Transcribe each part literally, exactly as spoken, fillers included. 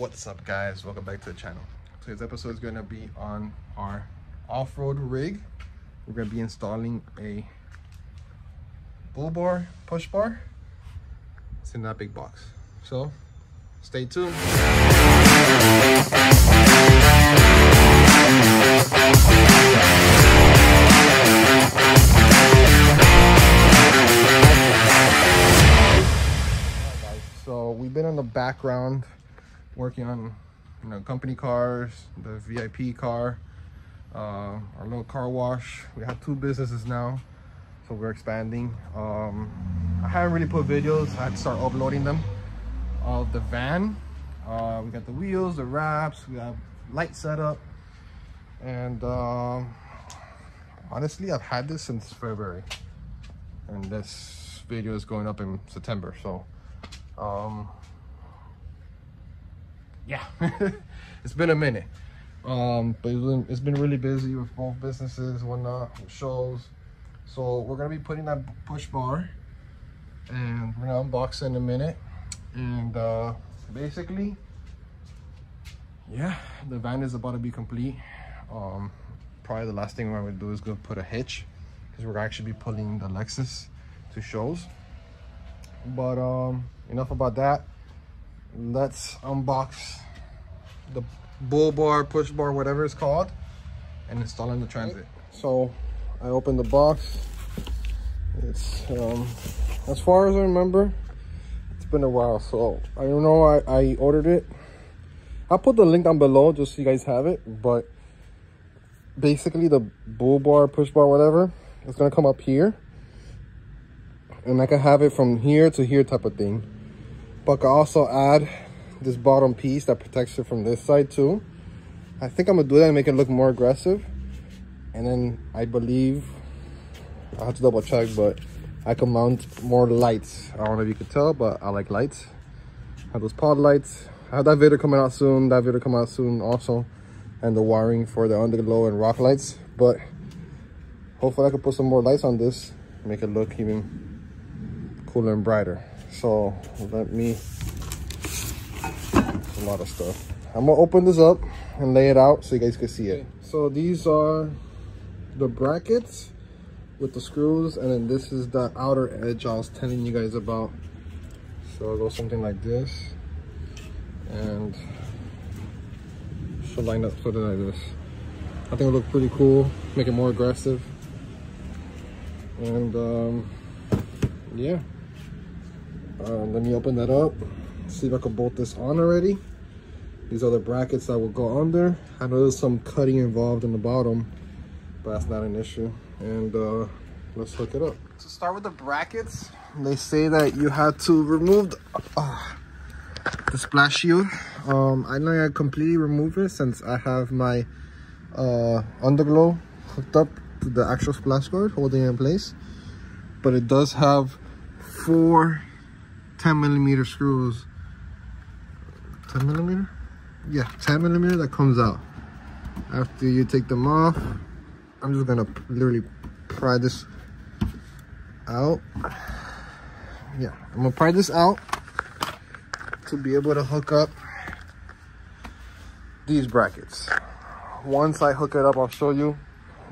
What's up, guys? Welcome back to the channel. Today's episode is going to be on our off-road rig. We're going to be installing a bull bar, push bar. It's in that big box. So stay tuned. So we've been in the background working on, you know, company cars, the V I P car, uh, our little car wash. We have two businesses now, so we're expanding. Um, I haven't really put videos. I had to start uploading them of the van. Uh, we got the wheels, the wraps, we have light setup, and uh, honestly, I've had this since February, and this video is going up in September. So, um, yeah, it's been a minute, um, but it's been, it's been really busy with both businesses, whatnot, with shows. So we're gonna be putting that push bar, and we're gonna unbox it in a minute. And uh basically, yeah, the van is about to be complete. Um probably the last thing we're gonna do is go put a hitch, because we're actually be pulling the Lexus to shows. But um enough about that. Let's unbox the bull bar, push bar, whatever it's called, and install in the Transit. So I opened the box. It's um as far as I remember, been a while, so I don't know. I, I ordered it. I'll put the link down below just so you guys have it. But basically, the bull bar, push bar, whatever, it's gonna come up here, and I can have it from here to here type of thing. But I can also add this bottom piece that protects it from this side too. I think I'm gonna do that and make it look more aggressive. And then I believe, I have to double check, but I can mount more lights. I don't know if you could tell, but I like lights. I have those pod lights. I have that video coming out soon. That video coming out soon also. And the wiring for the underglow and rock lights. But hopefully I can put some more lights on this. Make it look even cooler and brighter. So let me... a lot of stuff. I'm going to open this up and lay it out so you guys can see it. Okay. So these are the brackets with the screws, and then this is the outer edge I was telling you guys about. So it goes something like this, and should line up something like this. I think it'll look pretty cool, make it more aggressive. And um, yeah, uh, let me open that up, see if I can bolt this on already. These are the brackets that will go under. I know there's some cutting involved in the bottom, but that's not an issue. And uh let's hook it up. To start with the brackets, they say that you have to remove the, uh, the splash shield. um I know I completely removed it since I have my uh underglow hooked up to the actual splash guard holding it in place, but it does have four ten millimeter screws. Ten millimeter, yeah, ten millimeter that comes out. After you take them off, I'm just gonna literally pry this out. Yeah, I'm gonna pry this out to be able to hook up these brackets. Once I hook it up, I'll show you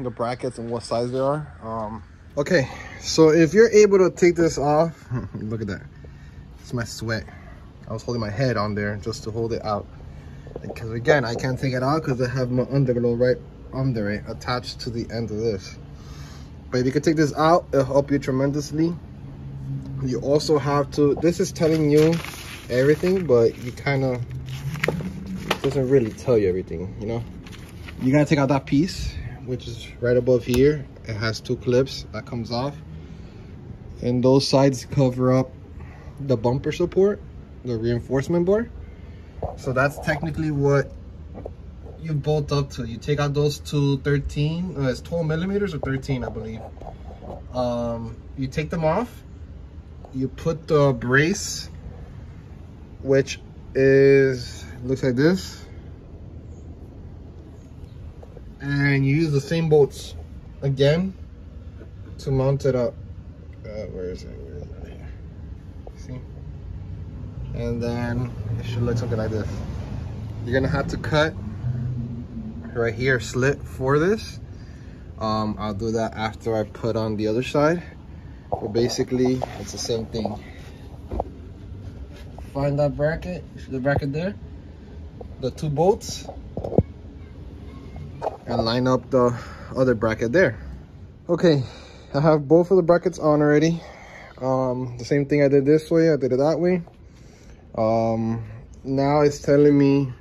the brackets and what size they are. Um, okay, so if you're able to take this off, look at that. It's my sweat. I was holding my head on there just to hold it out. Because again, I can't take it out because I have my underglow right under it attached to the end of this. But if you can take this out, it'll help you tremendously. You also have to, this is telling you everything, but you kind of doesn't really tell you everything, you know. You gotta take out that piece, which is right above here. It has two clips that comes off, and those sides cover up the bumper support, the reinforcement bar. So that's technically what you bolt up to. You take out those two thirteen, uh, it's twelve millimeters or thirteen, I believe. Um, you take them off, you put the brace, which is, looks like this, and you use the same bolts again to mount it up. Uh, where is it? Where is it? Here. See? And then it should look something like this. you're gonna have to cut right here, slit for this. Um, I'll do that after I put on the other side. But basically, it's the same thing. Find that bracket, the bracket there, the two bolts, and line up the other bracket there. Okay, I have both of the brackets on already. Um, the same thing I did this way, I did it that way. Um, now it's telling me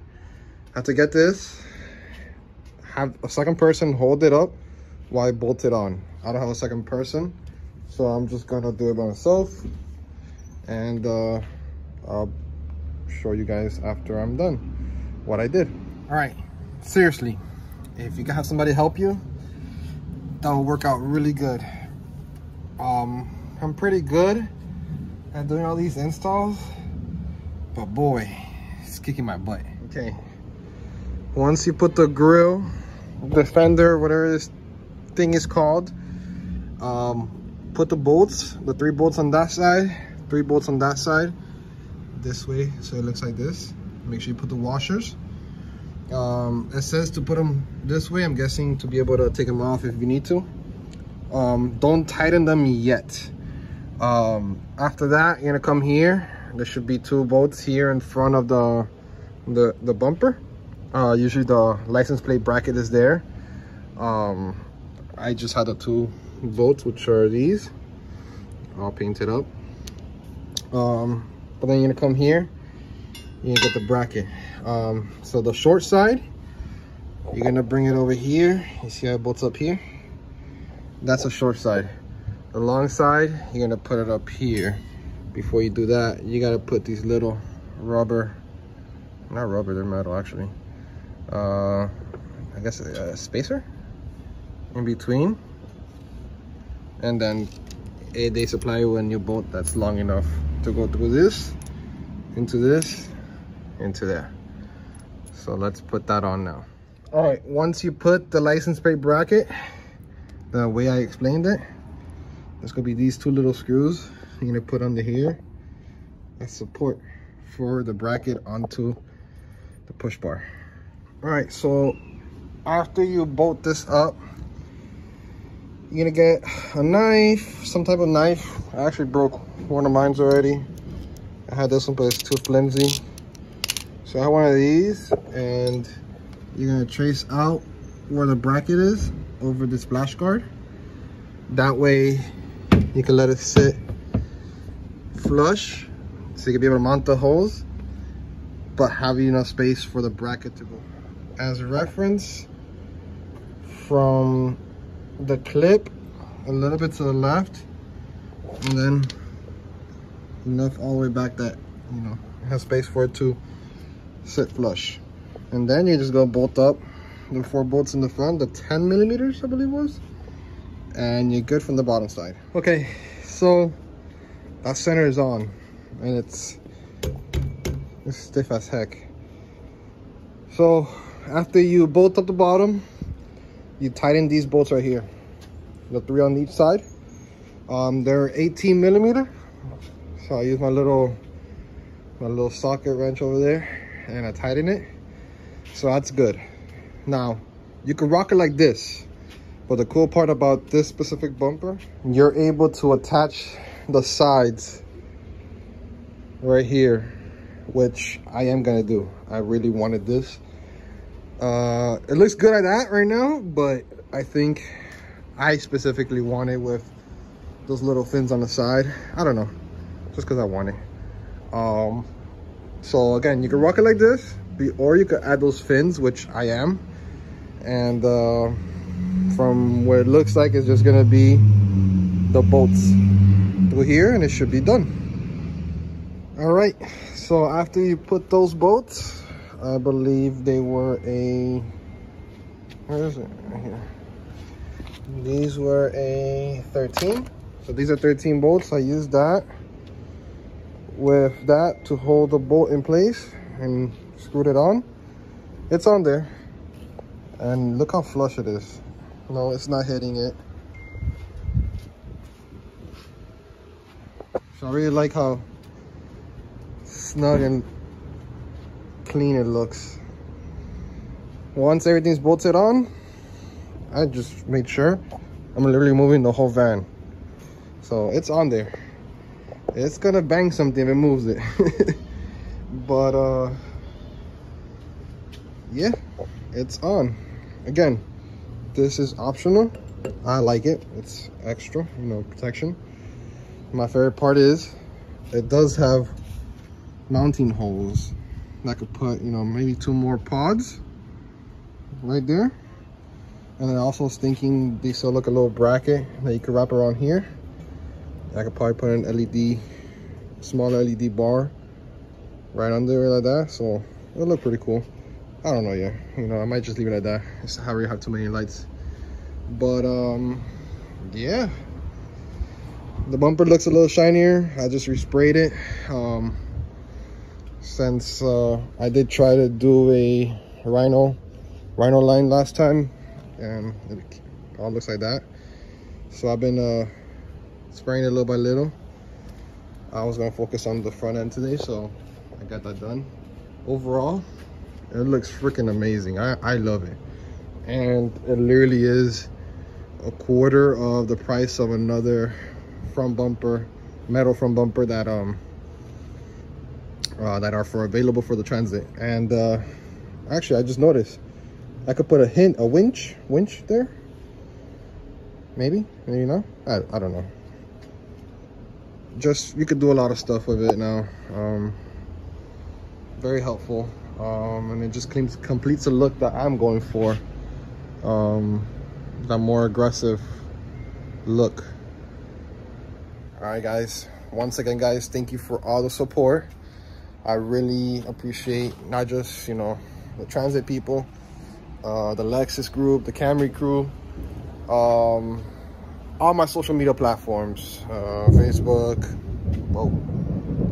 how to get this. Have a second person hold it up while I bolt it on. I don't have a second person, so I'm just gonna do it by myself, and uh, I'll show you guys after I'm done what I did. All right, seriously, if you can have somebody help you, that will work out really good. Um, I'm pretty good at doing all these installs, but boy, it's kicking my butt. Okay, once you put the grill, the fender, whatever this thing is called, um, put the bolts, the three bolts on that side, three bolts on that side, this way, so it looks like this. Make sure you put the washers. Um, it says to put them this way, I'm guessing to be able to take them off if you need to. Um, don't tighten them yet. Um, after that, you're gonna come here. There should be two bolts here in front of the, the, the bumper. Uh, usually the license plate bracket is there. Um, I just had the two bolts, which are these, all painted up. Um, but then you're gonna come here, you're gonna get the bracket. Um, so the short side, you're gonna bring it over here. You see how it bolts up here? That's the short side. The long side, you're gonna put it up here. Before you do that, you gotta put these little rubber, not rubber, they're metal actually. Uh, I guess a, a spacer in between. And then a, they supply you a new bolt that's long enough to go through this, into this, into there. So let's put that on now. All right, once you put the license plate bracket, the way I explained it, there's gonna be these two little screws you're gonna put under here as support for the bracket onto the push bar. All right, so after you bolt this up, you're gonna get a knife, some type of knife. I actually broke one of mine's already. I had this one, but it's too flimsy. So I have one of these, and you're gonna trace out where the bracket is over the splash guard. That way you can let it sit flush, so you can be able to mount the holes, but have enough space for the bracket to go. As a reference, from the clip, a little bit to the left, and then enough all the way back that, you know, it has space for it to sit flush. And then you just go bolt up the four bolts in the front, the ten millimeters, I believe it was, and you're good from the bottom side. Okay, so that center is on, and it's, it's stiff as heck. So after you bolt up the bottom, you tighten these bolts right here, the three on each side. Um, they're eighteen millimeter, so I use my little my little socket wrench over there, and I tighten it. So that's good. Now you can rock it like this, but the cool part about this specific bumper, you're able to attach the sides right here, which I am gonna do. I really wanted this. Uh, it looks good at that right now, but I think I specifically want it with those little fins on the side. I don't know, just cause I want it. Um, so again, you can rock it like this, or you could add those fins, which I am. And uh, from what it looks like, it's just gonna be the bolts through here, and it should be done. All right, so after you put those bolts, I believe they were a, where is it, right here. These were a thirteen. So these are thirteen bolts. I used that with that to hold the bolt in place and screwed it on. It's on there. And look how flush it is. No, it's not hitting it. So I really like how snug and clean it looks. once everything's bolted on, I just made sure I'm literally moving the whole van. So it's on there. It's gonna bang something if it moves it. But uh yeah, it's on. Again, this is optional. I like it. It's extra, you know, protection. My favorite part is it does have mounting holes. I could put, you know, maybe two more pods right there. And then also I was thinking they still look a little bracket that you could wrap around here. I could probably put an L E D, small L E D bar right under it like that. So it'll look pretty cool. I don't know yet. You know, I might just leave it at that. It's I already have too many lights. But um, yeah, the bumper looks a little shinier. I just resprayed it. Um, since uh, I did try to do a rhino, rhino line last time, and it all looks like that. So I've been uh, spraying it little by little. I was gonna focus on the front end today, so I got that done. Overall, it looks freaking amazing. I, I love it. And it literally is a quarter of the price of another front bumper, metal front bumper that um uh, that are for available for the Transit. And uh, actually, I just noticed I could put a hint, a winch, winch there. Maybe, maybe not. I, I don't know. Just you could do a lot of stuff with it now. Um, very helpful. Um, and it just cleans, completes the look that I'm going for. Um, that more aggressive look. All right, guys. Once again, guys, thank you for all the support. I really appreciate not just, you know, the Transit people, uh, the Lexus group, the Camry crew, um, all my social media platforms, uh, Facebook, whoa,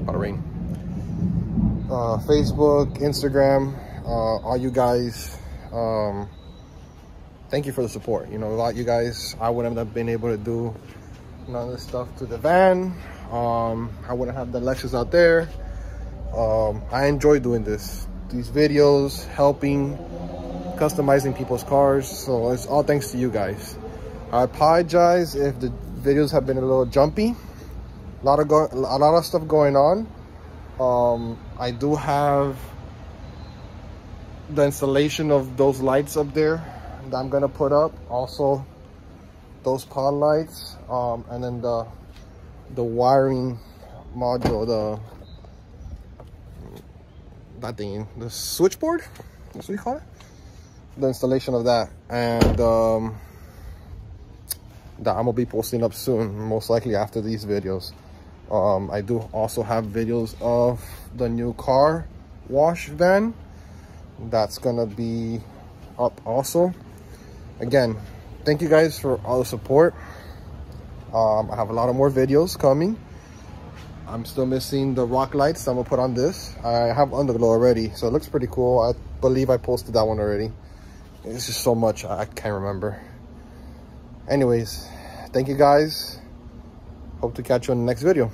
about to rain. Uh, Facebook, Instagram, uh, all you guys, um, thank you for the support. You know, without you guys, I wouldn't have been able to do none of this stuff to the van. Um, I wouldn't have the lectures out there. Um, I enjoy doing this, these videos, helping, customizing people's cars. So it's all thanks to you guys. I apologize if the videos have been a little jumpy. A lot of, go a lot of stuff going on. Um, I do have the installation of those lights up there that I'm gonna put up, also those pod lights, um, and then the the wiring module, the that thing, the switchboard, that's what you call it, the installation of that, and um, that I'm gonna be posting up soon, most likely after these videos. Um, I do also have videos of the new car wash van that's gonna be up also. Again, thank you guys for all the support. um, I have a lot of more videos coming. I'm still missing the rock lights I'm gonna put on this. I have underglow already, so it looks pretty cool. I believe I posted that one already. It's just so much I can't remember. Anyways, thank you guys. Hope to catch you on the next video.